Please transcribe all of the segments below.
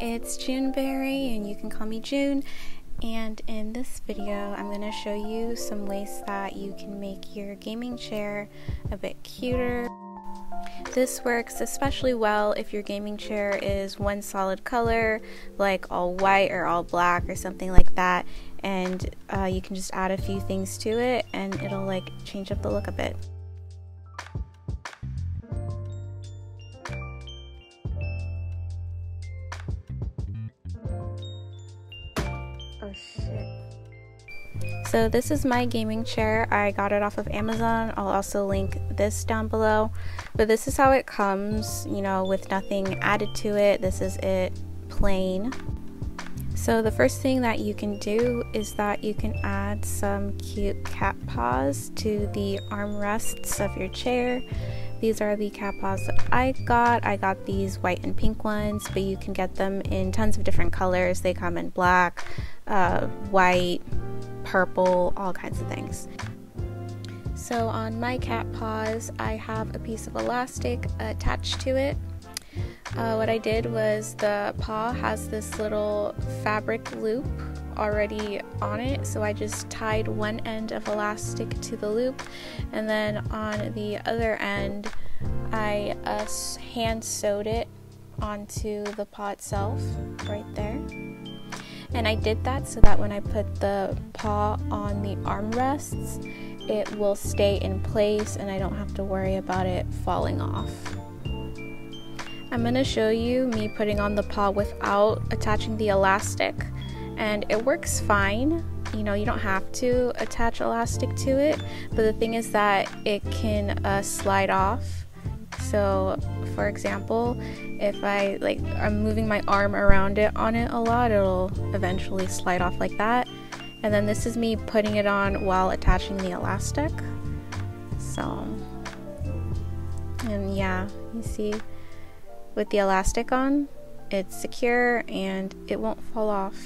it's Junberrie, and you can call me June. And in this video, I'm going to show you some ways that you can make your gaming chair a bit cuter. This works especially well if your gaming chair is one solid color, like all white or all black or something like that, and you can just add a few things to it and it'll like change up the look a bit. Oh shit. So this is my gaming chair. I got it off of Amazon. I'll also link this down below. But this is how it comes, you know, with nothing added to it. This is it plain. So the first thing that you can do is that you can add some cute cat paws to the armrests of your chair. These are the cat paws that I got. I got these white and pink ones, but you can get them in tons of different colors. They come in black, white, purple, all kinds of things. So on my cat paws, I have a piece of elastic attached to it. What I did was, the paw has this little fabric loop already on it, so I just tied one end of elastic to the loop, and then on the other end I hand sewed it onto the paw itself right there. And I did that so that when I put the paw on the armrests, it will stay in place and I don't have to worry about it falling off. I'm going to show you me putting on the paw without attaching the elastic, and it works fine. You know, you don't have to attach elastic to it, but the thing is that it can slide off. So for example, if I'm moving my arm around it on it a lot, it'll eventually slide off like that. And then this is me putting it on while attaching the elastic. So, and yeah, you see, with the elastic on, it's secure and it won't fall off.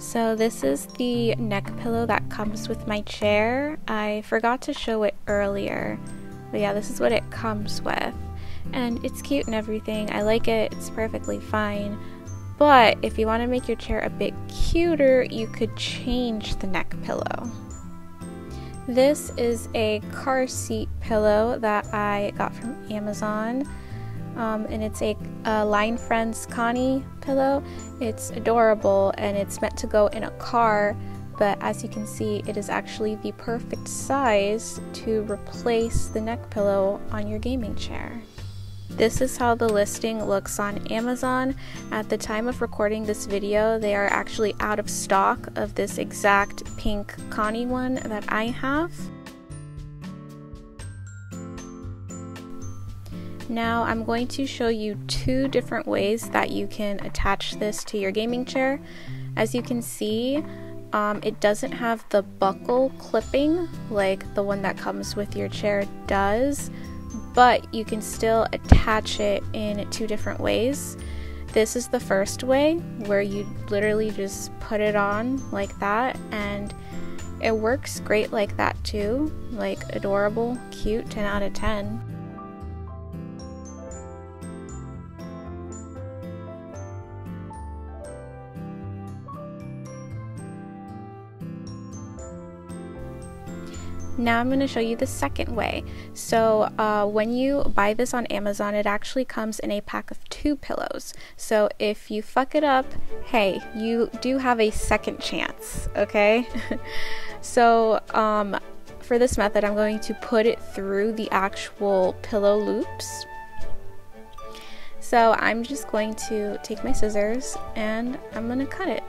So this is the neck pillow that comes with my chair. I forgot to show it earlier, but yeah, this is what it comes with. And it's cute and everything. I like it. It's perfectly fine. But if you want to make your chair a bit cuter, you could change the neck pillow. This is a car seat pillow that I got from Amazon. And it's a Line Friends Connie pillow. It's adorable and it's meant to go in a car, but as you can see, it is actually the perfect size to replace the neck pillow on your gaming chair. This is how the listing looks on Amazon. At the time of recording this video, they are actually out of stock of this exact pink Connie one that I have. Now I'm going to show you two different ways that you can attach this to your gaming chair. As you can see, it doesn't have the buckle clipping like the one that comes with your chair does, but you can still attach it in two different ways. This is the first way, where you literally just put it on like that, and it works great like that too. Like, adorable, cute, 10 out of 10. Now I'm going to show you the second way. So when you buy this on Amazon, it actually comes in a pack of 2 pillows. So if you fuck it up, hey, you do have a second chance, okay? So for this method, I'm going to put it through the actual pillow loops. So I'm just going to take my scissors and I'm going to cut it.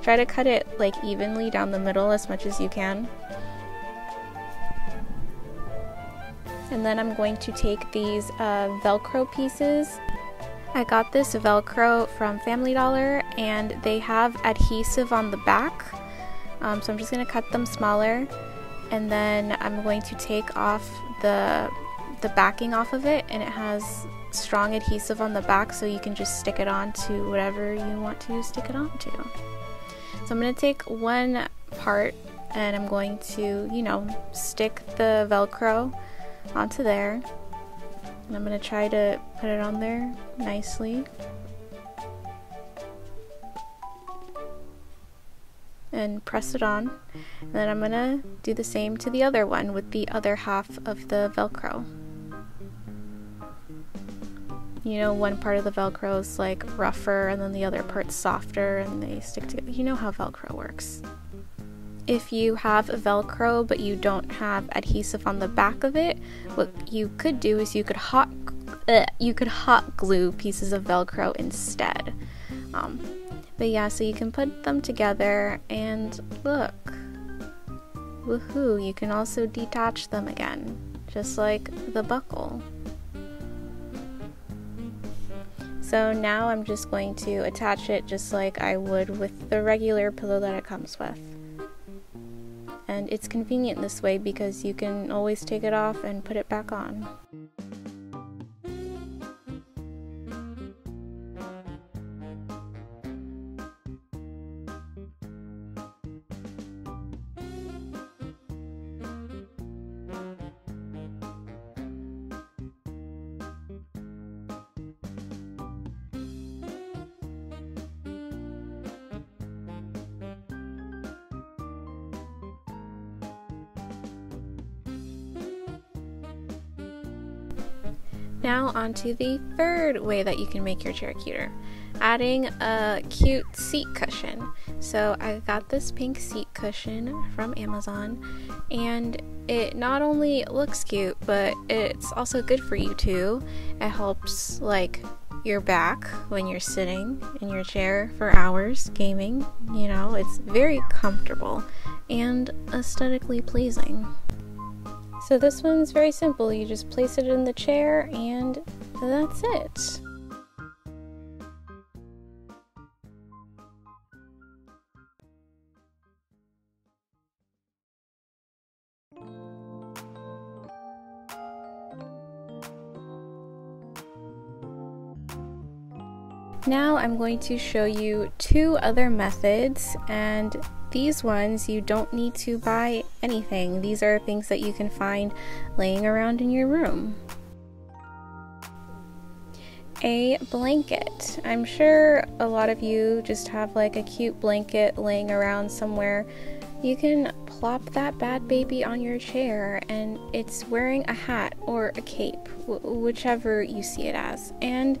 Try to cut it like evenly down the middle as much as you can. And then I'm going to take these Velcro pieces. I got this Velcro from Family Dollar and they have adhesive on the back. So I'm just going to cut them smaller and then I'm going to take off the backing off of it, and it has strong adhesive on the back so you can just stick it on to whatever you want to stick it on to. So I'm going to take one part and I'm going to, you know, stick the Velcro onto there, and I'm going to try to put it on there nicely. And press it on, and then I'm gonna do the same to the other one with the other half of the Velcro. You know, one part of the Velcro is like rougher and then the other part's softer and they stick together. You know how Velcro works. If you have a Velcro but you don't have adhesive on the back of it, what you could do is you could hot glue pieces of Velcro instead. But yeah, so you can put them together and look, woohoo, you can also detach them again, just like the buckle. So now I'm just going to attach it just like I would with the regular pillow that it comes with. And it's convenient this way because you can always take it off and put it back on. Now onto the third way that you can make your chair cuter, adding a cute seat cushion. So I got this pink seat cushion from Amazon, and it not only looks cute, but it's also good for you too. It helps like your back when you're sitting in your chair for hours gaming. You know, it's very comfortable and aesthetically pleasing. So this one's very simple, you just place it in the chair and that's it. Now I'm going to show you two other methods, and these ones you don't need to buy anything. These are things that you can find laying around in your room. A blanket. I'm sure a lot of you just have like a cute blanket laying around somewhere. You can plop that bad baby on your chair and it's wearing a hat or a cape, whichever you see it as. And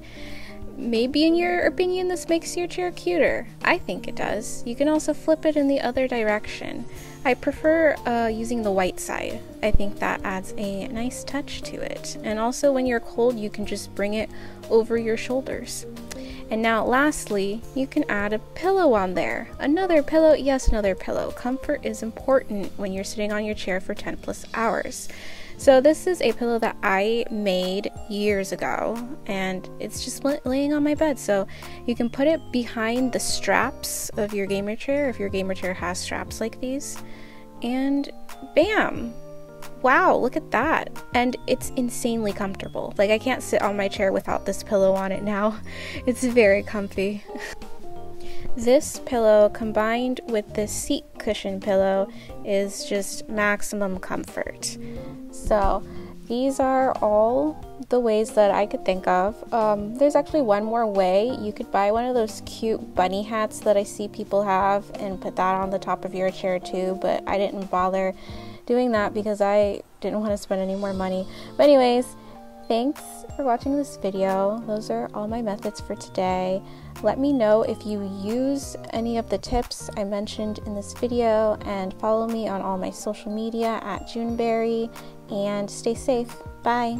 maybe in your opinion this makes your chair cuter. I think it does. You can also flip it in the other direction. I prefer using the white side. I think that adds a nice touch to it. And also when you're cold you can just bring it over your shoulders. And now lastly, you can add a pillow on there. Another pillow? Yes, another pillow. Comfort is important when you're sitting on your chair for 10+ hours. So this is a pillow that I made years ago and it's just laying on my bed, so you can put it behind the straps of your gamer chair if your gamer chair has straps like these, and bam! Wow, look at that! And it's insanely comfortable. Like, I can't sit on my chair without this pillow on it now. It's very comfy. This pillow combined with the seat cushion pillow is just maximum comfort. So these are all the ways that I could think of. There's actually one more way. You could buy one of those cute bunny hats that I see people have and put that on the top of your chair too, but I didn't bother doing that because I didn't want to spend any more money. But anyways, thanks for watching this video. Those are all my methods for today. Let me know if you use any of the tips I mentioned in this video, and follow me on all my social media at Junberrie, and stay safe. Bye!